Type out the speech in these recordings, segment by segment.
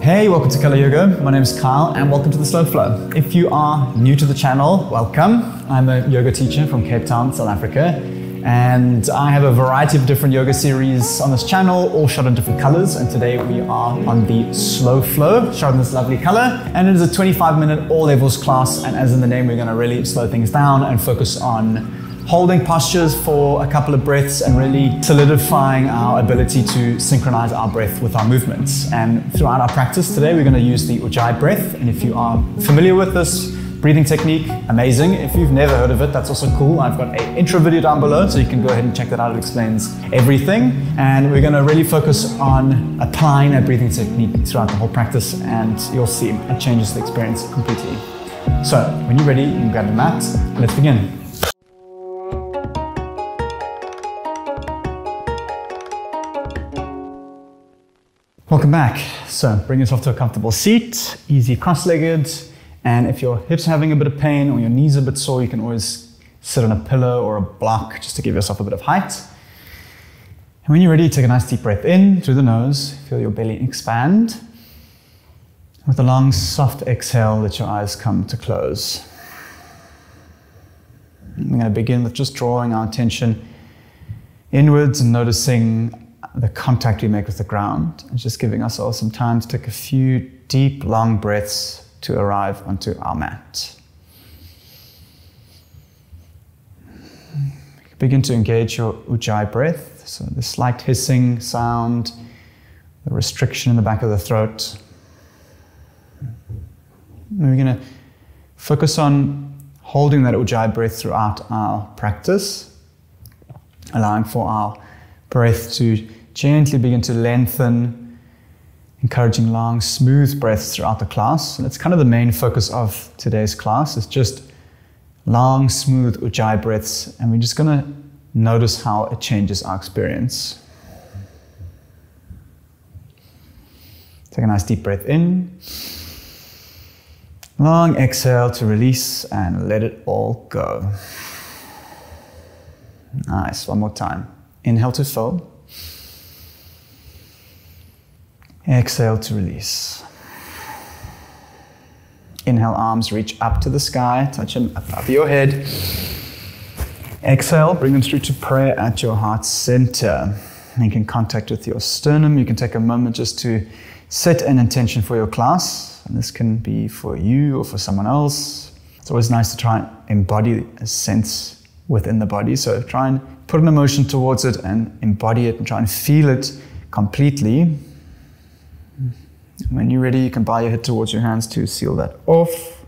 Hey, welcome to Colour Yoga. My name is Kyle and welcome to the Slow Flow. If you are new to the channel, welcome. I'm a yoga teacher from Cape Town, South Africa, and I have a variety of different yoga series on this channel, all shot in different colors. And today we are on the Slow Flow, shot in this lovely color. And it is a 25-minute all levels class. And as in the name, we're gonna really slow things down and focus on holding postures for a couple of breaths and really solidifying our ability to synchronize our breath with our movements. And throughout our practice today, we're going to use the Ujjayi breath. And if you are familiar with this breathing technique, amazing. If you've never heard of it, that's also cool. I've got an intro video down below, so you can go ahead and check that out. It explains everything. And we're going to really focus on applying that breathing technique throughout the whole practice, and you'll see it changes the experience completely. So when you're ready, you can grab the mat. Let's begin. Welcome back. So bring yourself to a comfortable seat, easy cross-legged. And if your hips are having a bit of pain or your knees are a bit sore, you can always sit on a pillow or a block just to give yourself a bit of height. And when you're ready, take a nice deep breath in through the nose, feel your belly expand. With a long, soft exhale, let your eyes come to close. I'm going to begin with just drawing our attention inwards and noticing the contact we make with the ground, and just giving ourselves some time to take a few deep, long breaths to arrive onto our mat. Begin to engage your Ujjayi breath, so the slight hissing sound, the restriction in the back of the throat. And we're going to focus on holding that Ujjayi breath throughout our practice, allowing for our breath to gently begin to lengthen, encouraging long, smooth breaths throughout the class. And that's kind of the main focus of today's class, is just long, smooth Ujjayi breaths. And we're just gonna notice how it changes our experience. Take a nice deep breath in. Long exhale to release and let it all go. Nice, one more time. Inhale to fold. Exhale to release. Inhale, arms reach up to the sky, touch them above your head. Exhale, bring them through to prayer at your heart center, making contact with your sternum. You can take a moment just to set an intention for your class, and this can be for you or for someone else. It's always nice to try and embody a sense within the body, so try and put an emotion towards it and embody it and try and feel it completely. When you're ready, you can bow your head towards your hands to seal that off.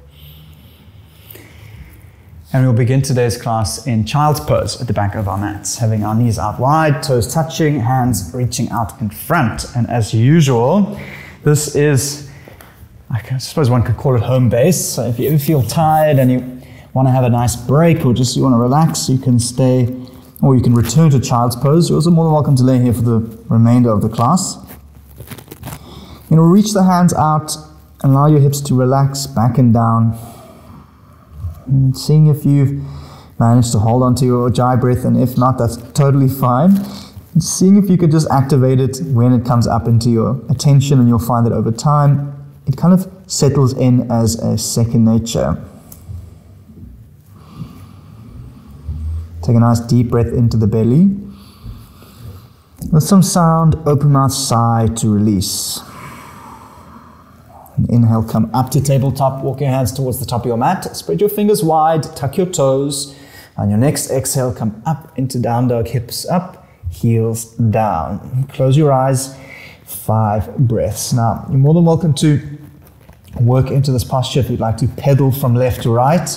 And we'll begin today's class in child's pose at the back of our mats, having our knees out wide, toes touching, hands reaching out in front. And as usual, this is, I suppose one could call it home base. So if you ever feel tired and you want to have a nice break or just you want to relax, you can stay, or you can return to child's pose. You're also more than welcome to lay here for the remainder of the class. You know, reach the hands out, and allow your hips to relax back and down. And seeing if you've managed to hold on to your Ujjayi breath, and if not, that's totally fine. And seeing if you could just activate it when it comes up into your attention, and you'll find that over time, it kind of settles in as a second nature. Take a nice deep breath into the belly. With some sound, open mouth sigh to release. And inhale, come up to tabletop, walk your hands towards the top of your mat, spread your fingers wide, tuck your toes. On your next exhale, come up into down dog, hips up, heels down. Close your eyes, 5 breaths. Now, you're more than welcome to work into this posture if you'd like to pedal from left to right.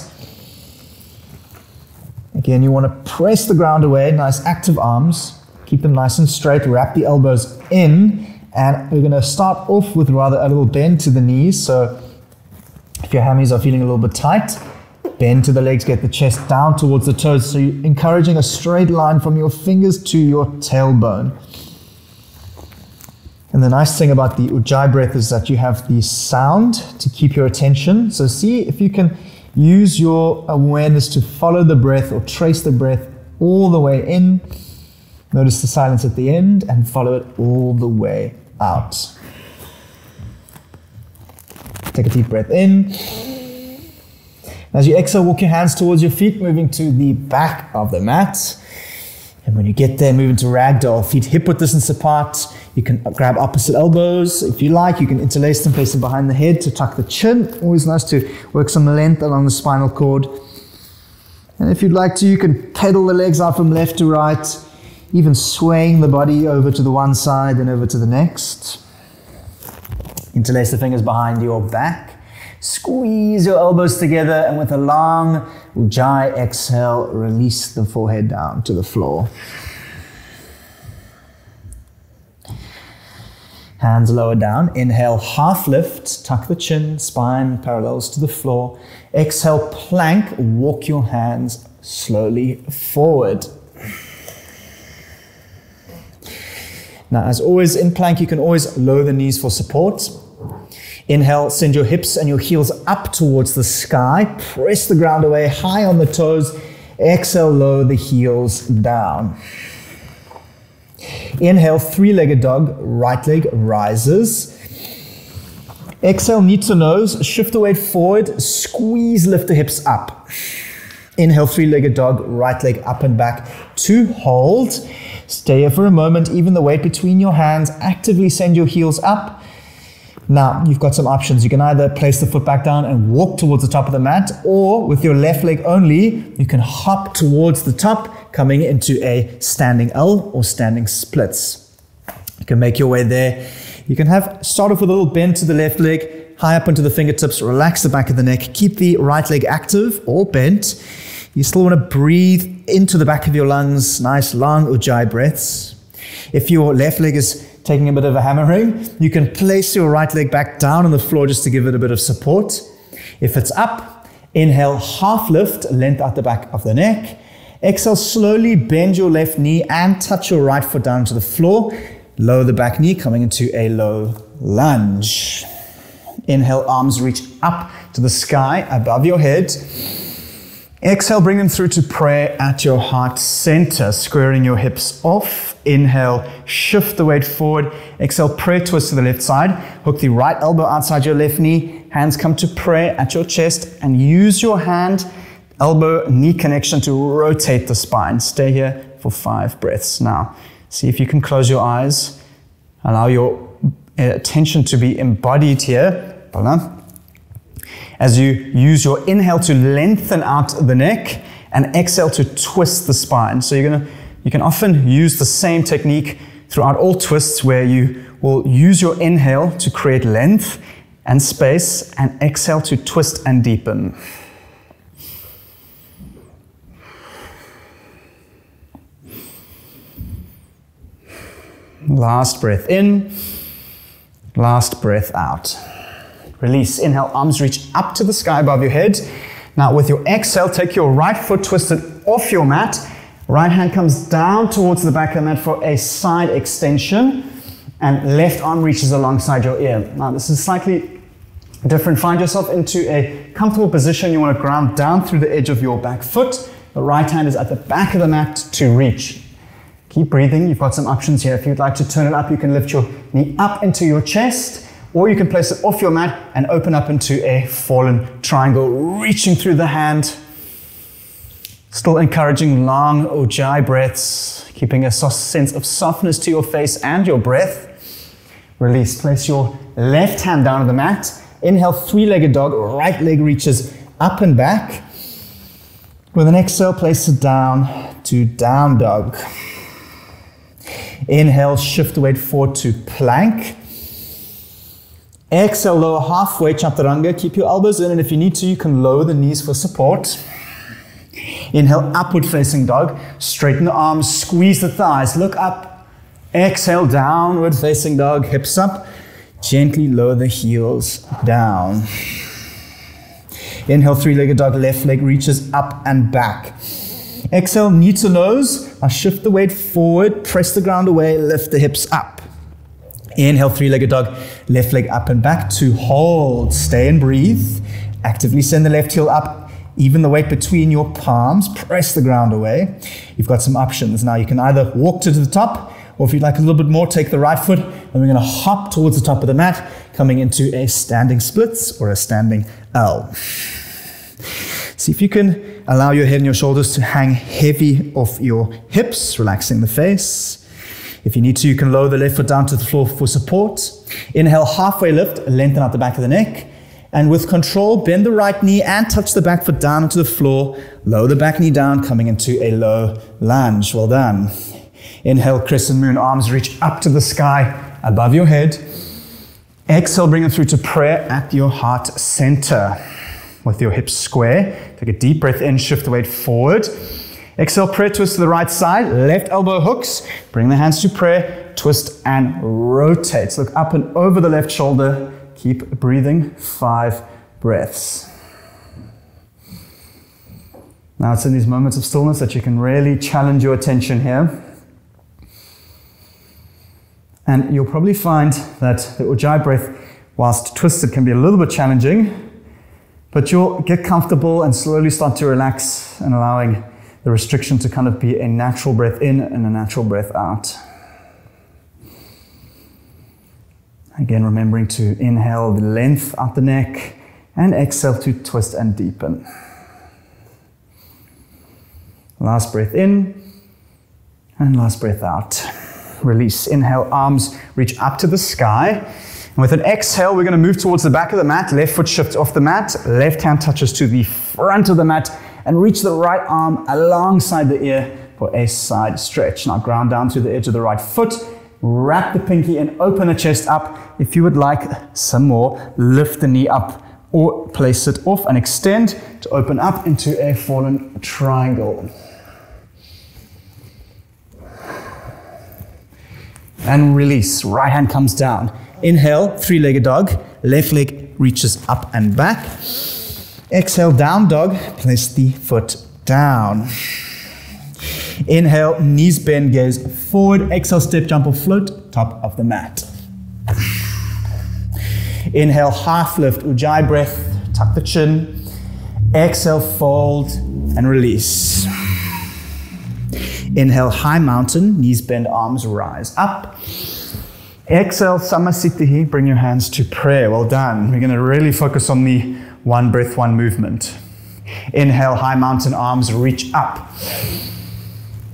Again, you want to press the ground away, nice active arms, keep them nice and straight, wrap the elbows in, and we're going to start off with rather a little bend to the knees. So if your hammies are feeling a little bit tight, bend to the legs, get the chest down towards the toes. So you're encouraging a straight line from your fingers to your tailbone. And the nice thing about the Ujjayi breath is that you have the sound to keep your attention. So see if you can use your awareness to follow the breath or trace the breath all the way in. Notice the silence at the end and follow it all the way out. Take a deep breath in. As you exhale, walk your hands towards your feet, moving to the back of the mat. And when you get there, move into ragdoll, feet hip width distance apart. You can grab opposite elbows. If you like, you can interlace them, place them behind the head to tuck the chin. Always nice to work some length along the spinal cord. And if you'd like to, you can pedal the legs out from left to right, even swaying the body over to the one side and over to the next. Interlace the fingers behind your back. Squeeze your elbows together, and with a long Ujjayi exhale, release the forehead down to the floor. Hands lower down. Inhale, half lift. Tuck the chin, spine parallels to the floor. Exhale, plank. Walk your hands slowly forward. Now, as always, in plank, you can always lower the knees for support. Inhale, send your hips and your heels up towards the sky. Press the ground away, high on the toes. Exhale, lower the heels down. Inhale, three-legged dog, right leg rises. Exhale, knee to nose, shift the weight forward, squeeze, lift the hips up. Inhale, three-legged dog, right leg up and back to hold. Stay here for a moment, even the weight between your hands. Actively send your heels up. Now, you've got some options. You can either place the foot back down and walk towards the top of the mat, or with your left leg only, you can hop towards the top, coming into a standing L or standing splits. You can make your way there. You can start off with a little bend to the left leg, high up into the fingertips, relax the back of the neck, keep the right leg active or bent. You still want to breathe into the back of your lungs, nice long Ujjayi breaths. If your left leg is taking a bit of a hammering, you can place your right leg back down on the floor just to give it a bit of support. If it's up, inhale, half lift, length out the back of the neck. Exhale, slowly bend your left knee and touch your right foot down to the floor. Lower the back knee, coming into a low lunge. Inhale, arms reach up to the sky above your head. Exhale, bring them through to prayer at your heart center, squaring your hips off. Inhale, shift the weight forward. Exhale, prayer twist to the left side. Hook the right elbow outside your left knee. Hands come to prayer at your chest, and use your hand, elbow, knee connection to rotate the spine. Stay here for 5 breaths. Now, see if you can close your eyes. Allow your attention to be embodied here. As you use your inhale to lengthen out the neck and exhale to twist the spine. So you can often use the same technique throughout all twists, where you will use your inhale to create length and space, and exhale to twist and deepen. Last breath in, last breath out. Release. Inhale, arms reach up to the sky above your head. Now with your exhale, take your right foot twisted off your mat. Right hand comes down towards the back of the mat for a side extension, and left arm reaches alongside your ear. Now this is slightly different. Find yourself into a comfortable position. You want to ground down through the edge of your back foot. The right hand is at the back of the mat to reach. Keep breathing. You've got some options here. If you'd like to turn it up, you can lift your knee up into your chest, or you can place it off your mat and open up into a fallen triangle, reaching through the hand. Still encouraging long Ujjayi breaths, keeping a sense of softness to your face and your breath. Release, place your left hand down on the mat. Inhale, three-legged dog, right leg reaches up and back. With an exhale, place it down to down dog. Inhale, shift the weight forward to plank. Exhale, lower halfway, Chaturanga. Keep your elbows in, and if you need to, you can lower the knees for support. Inhale, upward facing dog. Straighten the arms, squeeze the thighs, look up. Exhale, downward facing dog, hips up. Gently lower the heels down. Inhale, three-legged dog, left leg reaches up and back. Exhale, knee to nose. Now shift the weight forward, press the ground away, lift the hips up. Inhale, three-legged dog, left leg up and back to hold. Stay and breathe. Actively send the left heel up, even the weight between your palms. Press the ground away. You've got some options. Now you can either walk to the top, Or if you'd like a little bit more, take the right foot and we're going to hop towards the top of the mat, coming into a standing splits or a standing L. See if you can allow your head and your shoulders to hang heavy off your hips, relaxing the face. If you need to, you can lower the left foot down to the floor for support. Inhale, halfway lift, lengthen out the back of the neck. And with control, bend the right knee and touch the back foot down onto the floor. Lower the back knee down, coming into a low lunge. Well done. Inhale, crescent moon, arms reach up to the sky above your head. Exhale, bring them through to prayer at your heart center. With your hips square, take a deep breath in, shift the weight forward. Exhale, prayer twist to the right side, left elbow hooks. Bring the hands to prayer, twist and rotate. Look up and over the left shoulder. Keep breathing, 5 breaths. Now it's in these moments of stillness that you can really challenge your attention here. And you'll probably find that the Ujjayi breath, whilst twisted, can be a little bit challenging, but you'll get comfortable and slowly start to relax and allowing the restriction to kind of be a natural breath in and a natural breath out. Again, remembering to inhale the length out the neck and exhale to twist and deepen. Last breath in and last breath out. Release. Inhale, arms reach up to the sky. And with an exhale, we're going to move towards the back of the mat. Left foot shifts off the mat. Left hand touches to the front of the mat. And reach the right arm alongside the ear for a side stretch. Now ground down to the edge of the right foot, wrap the pinky and open the chest up. If you would like some more, lift the knee up or place it off and extend to open up into a fallen triangle. And release, right hand comes down. Inhale, three-legged dog, left leg reaches up and back. Exhale, down dog, place the foot down. Inhale, knees bend, gaze forward. Exhale, step, jump or float, top of the mat. Inhale, half lift, Ujjayi breath, tuck the chin. Exhale, fold and release. Inhale, high mountain, knees bend, arms rise up. Exhale, Samasthitihi, bring your hands to prayer. Well done. We're going to really focus on the one breath, one movement. Inhale, high mountain, arms reach up.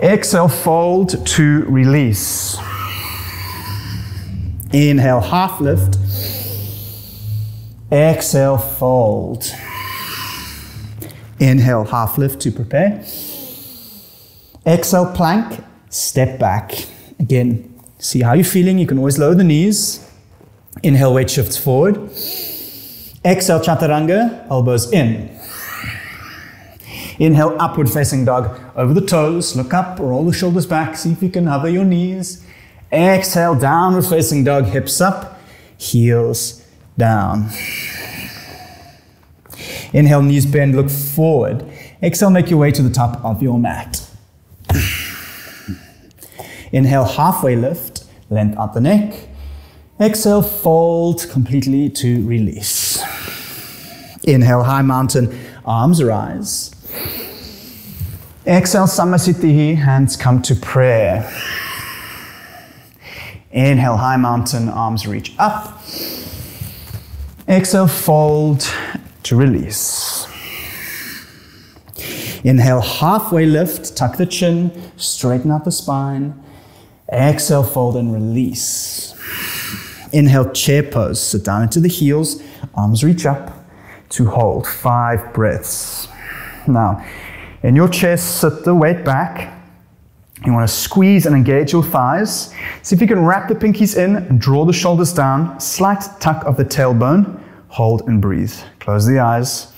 Exhale, fold to release. Inhale, half lift. Exhale, fold. Inhale, half lift to prepare. Exhale, plank, step back. Again, see how you're feeling. You can always lower the knees. Inhale, weight shifts forward. Exhale, Chaturanga, elbows in. Inhale, upward facing dog, over the toes, look up, roll the shoulders back, see if you can hover your knees. Exhale, downward facing dog, hips up, heels down. Inhale, knees bend, look forward. Exhale, make your way to the top of your mat. Inhale, halfway lift, lengthen out the neck. Exhale, fold completely to release. Inhale, high mountain, arms rise. Exhale, Samasthitihi, hands come to prayer. Inhale, high mountain, arms reach up. Exhale, fold to release. Inhale, halfway lift, tuck the chin, straighten out the spine. Exhale, fold and release. Inhale, chair pose, sit down into the heels, arms reach up to hold. 5 breaths. Now, in your chest, sit the weight back. You want to squeeze and engage your thighs. See if you can wrap the pinkies in and draw the shoulders down. Slight tuck of the tailbone. Hold and breathe. Close the eyes.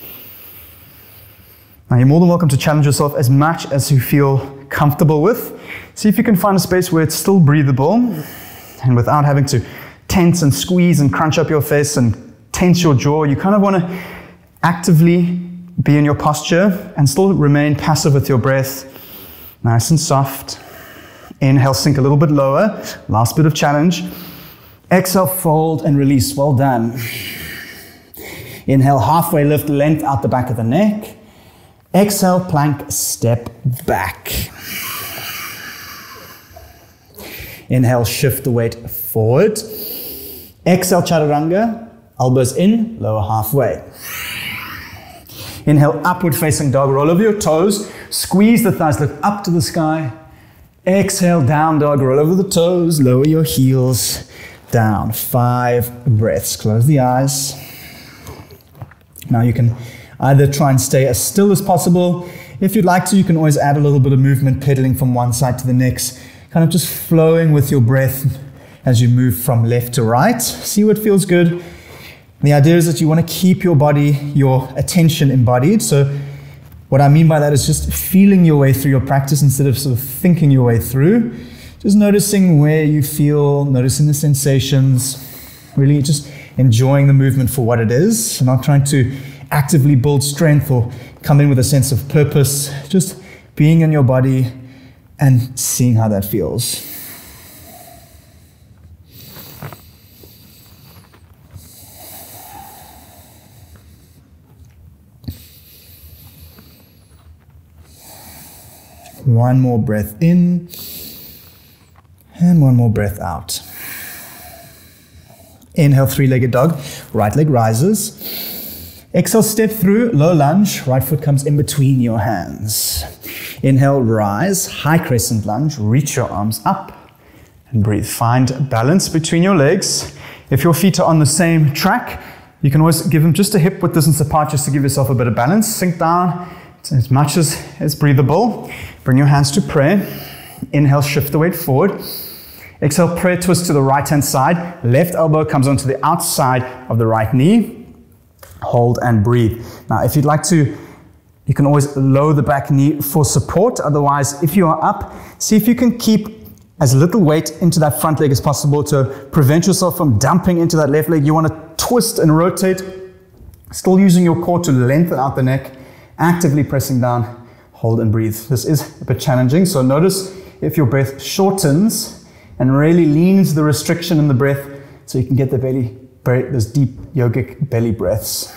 Now, you're more than welcome to challenge yourself as much as you feel comfortable with. See if you can find a space where it's still breathable and without having to tense and squeeze and crunch up your face and tense your jaw. You kind of want to actively be in your posture and still remain passive with your breath. Nice and soft. Inhale, sink a little bit lower. Last bit of challenge. Exhale, fold and release. Well done. Inhale, halfway lift, length out the back of the neck. Exhale, plank, step back. Inhale, shift the weight forward. Exhale, chaturanga, elbows in, lower halfway. Inhale, upward facing dog, roll over your toes, squeeze the thighs, look up to the sky. Exhale, down dog, roll over the toes, lower your heels down. 5 breaths, close the eyes. Now you can either try and stay as still as possible. If you'd like to, you can always add a little bit of movement, pedaling from one side to the next, kind of just flowing with your breath as you move from left to right. See what feels good. The idea is that you want to keep your body, your attention embodied. So what I mean by that is just feeling your way through your practice instead of sort of thinking your way through. Just noticing where you feel, noticing the sensations, really just enjoying the movement for what it is. I'm not trying to actively build strength or come in with a sense of purpose, just being in your body and seeing how that feels. One more breath in and one more breath out. Inhale, three-legged dog, right leg rises. Exhale, step through, low lunge, right foot comes in between your hands. Inhale, rise, high crescent lunge, reach your arms up and breathe. Find balance between your legs. If your feet are on the same track, you can always give them just a hip width distance apart just to give yourself a bit of balance. Sink down as much as breathable. Bring your hands to prayer. Inhale, shift the weight forward. Exhale, prayer twist to the right-hand side. Left elbow comes onto the outside of the right knee. Hold and breathe. Now, if you'd like to, you can always lower the back knee for support. Otherwise, if you are up, see if you can keep as little weight into that front leg as possible to prevent yourself from dumping into that left leg. You want to twist and rotate, still using your core to lengthen out the neck, actively pressing down, hold and breathe. This is a bit challenging, so notice if your breath shortens and really leans the restriction in the breath so you can get the belly. Those deep yogic belly breaths.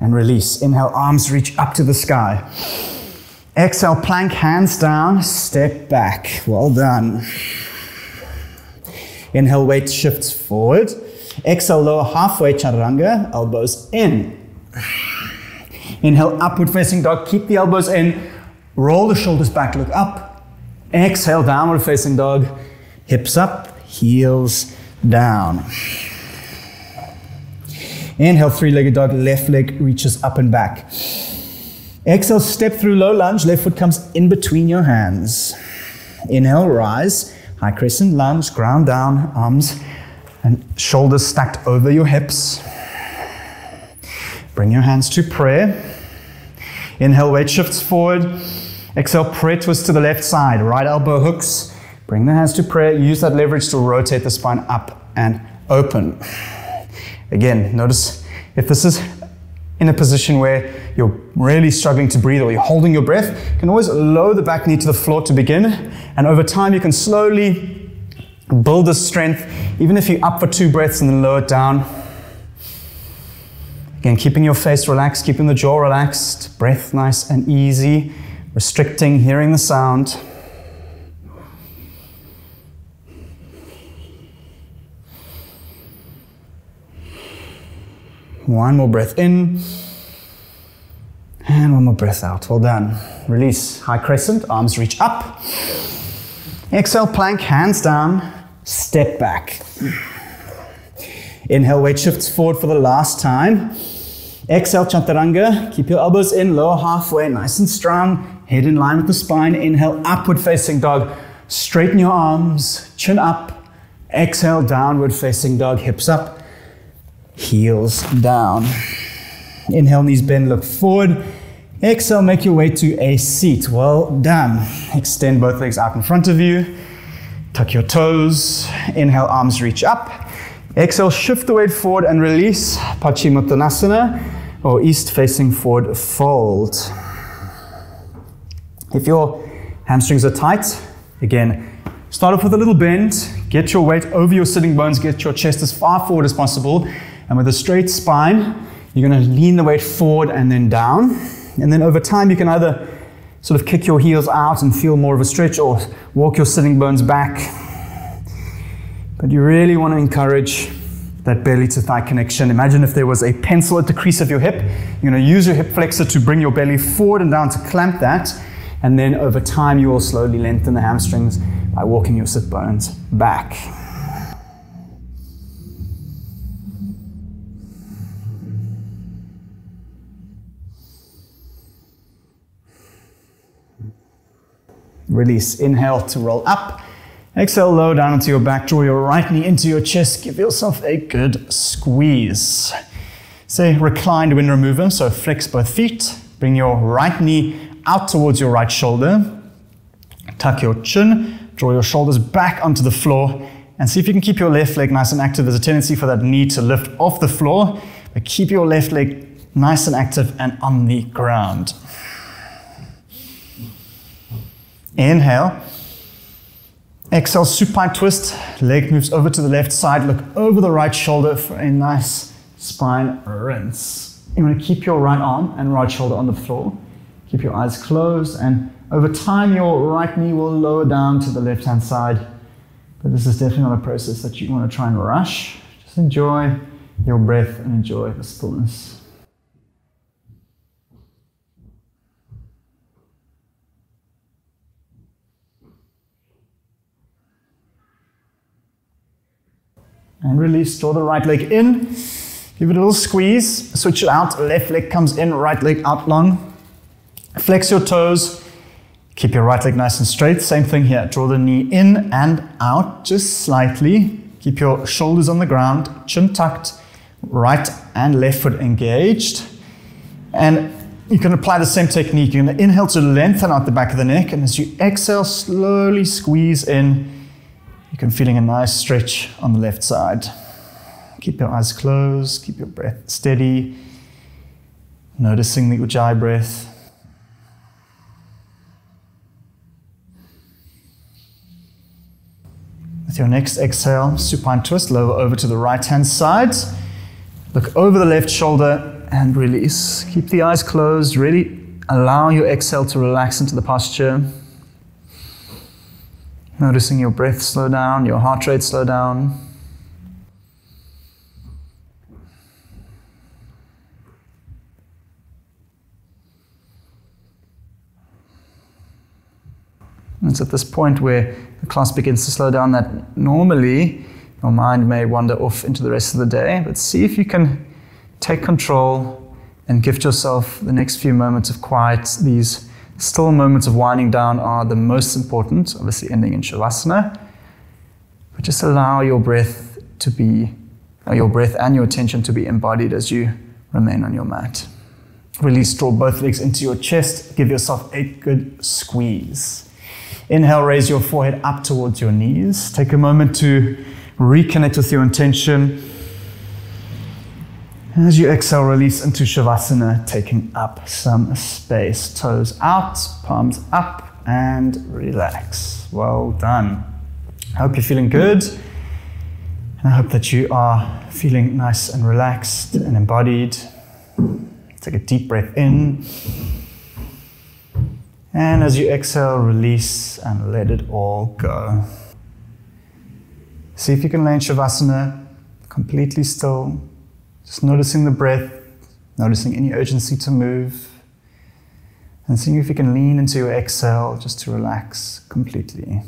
And release. Inhale, arms reach up to the sky. Exhale, plank, hands down, step back. Well done. Inhale, weight shifts forward. Exhale, lower halfway, chaturanga, elbows in. Inhale, upward facing dog, keep the elbows in. Roll the shoulders back, look up. Exhale, downward facing dog, hips up, heels down. Inhale, three-legged dog, left leg reaches up and back. Exhale, step through low lunge, left foot comes in between your hands. Inhale, rise, high crescent lunge, ground down, arms and shoulders stacked over your hips. Bring your hands to prayer. Inhale, weight shifts forward. Exhale, prayer twist to the left side, right elbow hooks. Bring the hands to prayer. Use that leverage to rotate the spine up and open. Again, notice if this is in a position where you're really struggling to breathe or you're holding your breath, you can always lower the back knee to the floor to begin. And over time, you can slowly build the strength, even if you're up for 2 breaths and then lower it down. Again, keeping your face relaxed, keeping the jaw relaxed, breath nice and easy. Restricting, hearing the sound. One more breath in. And one more breath out. Well done. Release. High crescent, arms reach up. Exhale, plank, hands down, step back. Inhale, weight shifts forward for the last time. Exhale, chaturanga. Keep your elbows in, lower halfway, nice and strong. Head in line with the spine. Inhale, upward facing dog. Straighten your arms, chin up. Exhale, downward facing dog. Hips up, heels down. Inhale, knees bend, look forward. Exhale, make your way to a seat. Well done. Extend both legs out in front of you. Tuck your toes. Inhale, arms reach up. Exhale, shift the weight forward and release. Paschimottanasana, or east facing forward fold. If your hamstrings are tight, again, start off with a little bend, get your weight over your sitting bones, get your chest as far forward as possible, and with a straight spine, you're going to lean the weight forward and then down, and then over time you can either sort of kick your heels out and feel more of a stretch, or walk your sitting bones back. But you really want to encourage that belly to thigh connection. Imagine if there was a pencil at the crease of your hip. You're going to use your hip flexor to bring your belly forward and down to clamp that. And then over time, you will slowly lengthen the hamstrings by walking your sit bones back. Release, inhale to roll up, exhale low down into your back, draw your right knee into your chest, give yourself a good squeeze. Say reclined wind remover, so flex both feet, bring your right knee out towards your right shoulder, tuck your chin, draw your shoulders back onto the floor, and see if you can keep your left leg nice and active. There's a tendency for that knee to lift off the floor, but keep your left leg nice and active and on the ground. Inhale, exhale, supine twist, leg moves over to the left side, look over the right shoulder for a nice spine rinse. You want to keep your right arm and right shoulder on the floor, keep your eyes closed, and over time your right knee will lower down to the left hand side, but this is definitely not a process that you want to try and rush. Just enjoy your breath and enjoy the stillness. And release, draw the right leg in, give it a little squeeze, switch it out, left leg comes in, right leg out long. Flex your toes, keep your right leg nice and straight, same thing here, draw the knee in and out, just slightly, keep your shoulders on the ground, chin tucked, right and left foot engaged. And you can apply the same technique, you're going to inhale to lengthen out the back of the neck, and as you exhale, slowly squeeze in. I'm feeling a nice stretch on the left side. Keep your eyes closed, keep your breath steady, noticing the Ujjayi breath. With your next exhale, supine twist, lower over to the right-hand side. Look over the left shoulder and release. Keep the eyes closed, really allow your exhale to relax into the posture. Noticing your breath slow down, your heart rate slow down. And it's at this point where the class begins to slow down that normally your mind may wander off into the rest of the day, but see if you can take control and gift yourself the next few moments of quiet. These still moments of winding down are the most important, obviously ending in Shavasana. But just allow your breath to be, your breath and your attention to be embodied as you remain on your mat. Release, draw both legs into your chest, give yourself a good squeeze. Inhale, raise your forehead up towards your knees. Take a moment to reconnect with your intention. As you exhale, release into Shavasana, taking up some space. Toes out, palms up, and relax. Well done. I hope you're feeling good. And I hope that you are feeling nice and relaxed and embodied. Take a deep breath in. And as you exhale, release and let it all go. See if you can land Shavasana completely still. Just noticing the breath, noticing any urgency to move, and seeing if you can lean into your exhale just to relax completely.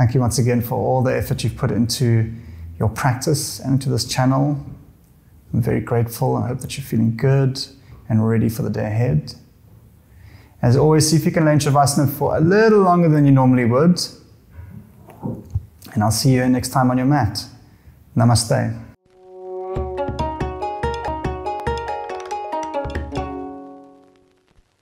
Thank you once again for all the effort you've put into your practice and into this channel. I'm very grateful. I hope that you're feeling good and ready for the day ahead. As always, see if you can lay in Shavasana for a little longer than you normally would. And I'll see you next time on your mat. Namaste.